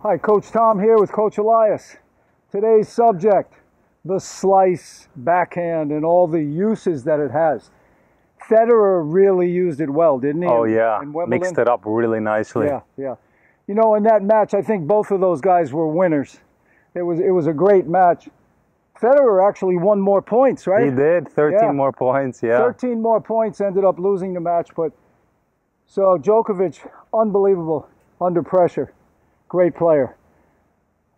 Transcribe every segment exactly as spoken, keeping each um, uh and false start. Hi, Coach Tom here with Coach Elias. Today's subject, the slice backhand and all the uses that it has. Federer really used it well, didn't he? Oh, yeah. Mixed it up really nicely. Yeah, yeah. You know, in that match, I think both of those guys were winners. It was, it was a great match. Federer actually won more points, right? He did. thirteen yeah. more points, yeah. thirteen more points, ended up losing the match. But so Djokovic, unbelievable under pressure. Great player.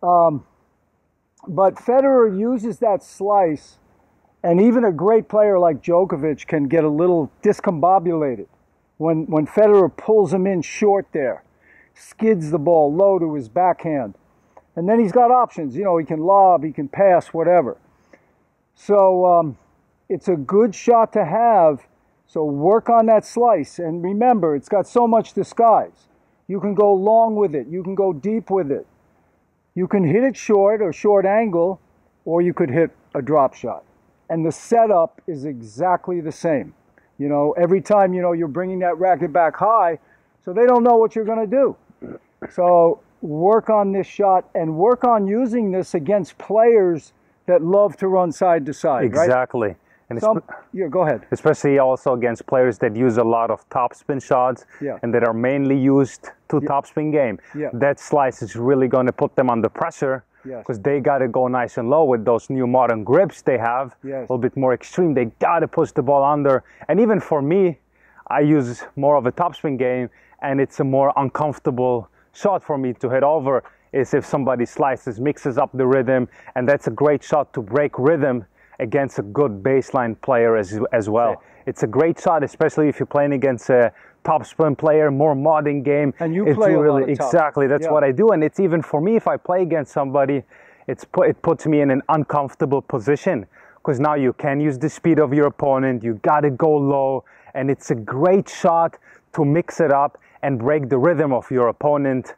Um, but Federer uses that slice, and even a great player like Djokovic can get a little discombobulated when, when Federer pulls him in short there, skids the ball low to his backhand. And then he's got options. You know, he can lob, he can pass, whatever. So um, it's a good shot to have. So work on that slice. And remember, it's got so much disguise. You can go long with it. You can go deep with it. You can hit it short or short angle, or you could hit a drop shot. And the setup is exactly the same. You know, every time, you know, you're bringing that racket back high, so they don't know what you're going to do. So work on this shot and work on using this against players that love to run side to side. Exactly. Right? And Some, yeah, go ahead. Especially also against players that use a lot of topspin shots yeah. and that are mainly used to yeah. topspin game. Yeah. That slice is really going to put them under pressure because yes. they got to go nice and low with those new modern grips they have. Yes. A little bit more extreme. They got to push the ball under. And even for me, I use more of a topspin game, and it's a more uncomfortable shot for me to hit over is if somebody slices, mixes up the rhythm, and that's a great shot to break rhythm against a good baseline player as, as well. It's a great shot, especially if you're playing against a topspin player, more modern game. And you it's play really, a lot of top. Exactly, that's yeah. what I do. And it's even for me, if I play against somebody, it's pu it puts me in an uncomfortable position because now you can use the speed of your opponent, you gotta go low, and it's a great shot to mix it up and break the rhythm of your opponent.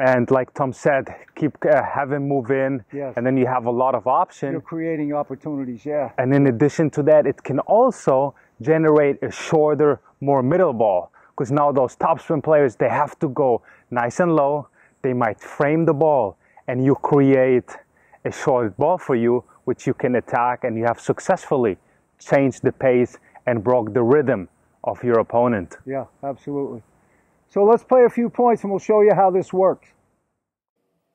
And like Tom said, keep uh, having move in, yes. and then you have a lot of options. You're creating opportunities, yeah. And in addition to that, it can also generate a shorter, more middle ball. Because now those topspin players, they have to go nice and low. They might frame the ball, and you create a short ball for you, which you can attack, and you have successfully changed the pace and broke the rhythm of your opponent. Yeah, absolutely. So let's play a few points and we'll show you how this works.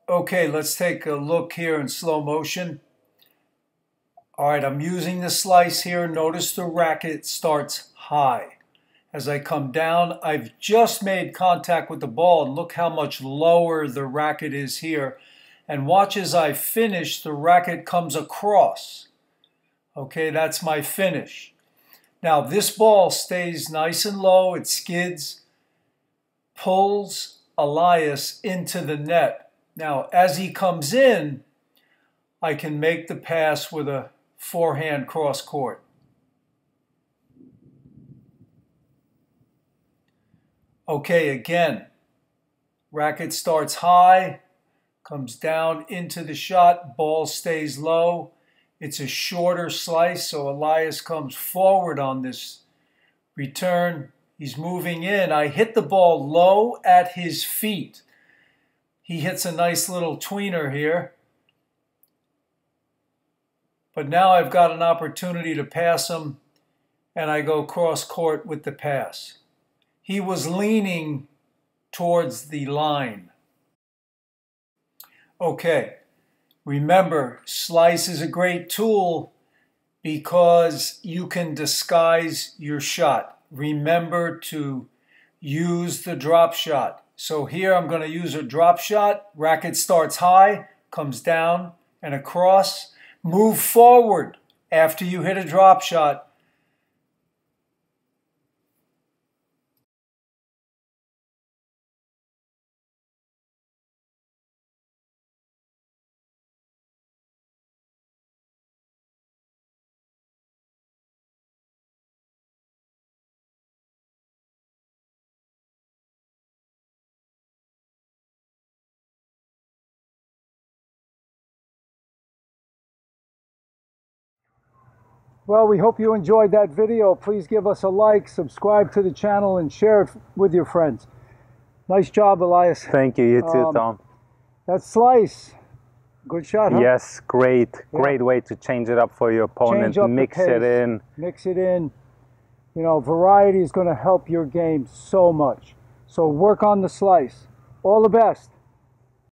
Okay, let's take a look here in slow motion. All right, I'm using the slice here. Notice the racket starts high. As I come down, I've just made contact with the ball, and look how much lower the racket is here. And watch as I finish, the racket comes across. Okay, that's my finish. Now this ball stays nice and low, it skids, pulls Elias into the net. Now, as he comes in, I can make the pass with a forehand cross court. Okay, again, racket starts high, comes down into the shot, ball stays low. It's a shorter slice, so Elias comes forward on this return. He's moving in. I hit the ball low at his feet. He hits a nice little tweener here. But now I've got an opportunity to pass him, and I go cross court with the pass. He was leaning towards the line. Okay, remember, slice is a great tool because you can disguise your shot. Remember to use the drop shot. So here I'm going to use a drop shot. Racket starts high, comes down and across. Move forward after you hit a drop shot. Well, we hope you enjoyed that video. Please give us a like, subscribe to the channel, and share it with your friends. Nice job, Elias. Thank you. You too, um, Tom. That slice. Good shot, huh? Yes, great. Great yeah. way to change it up for your opponent. Mix it in. Mix it in. You know, variety is going to help your game so much. So work on the slice. All the best.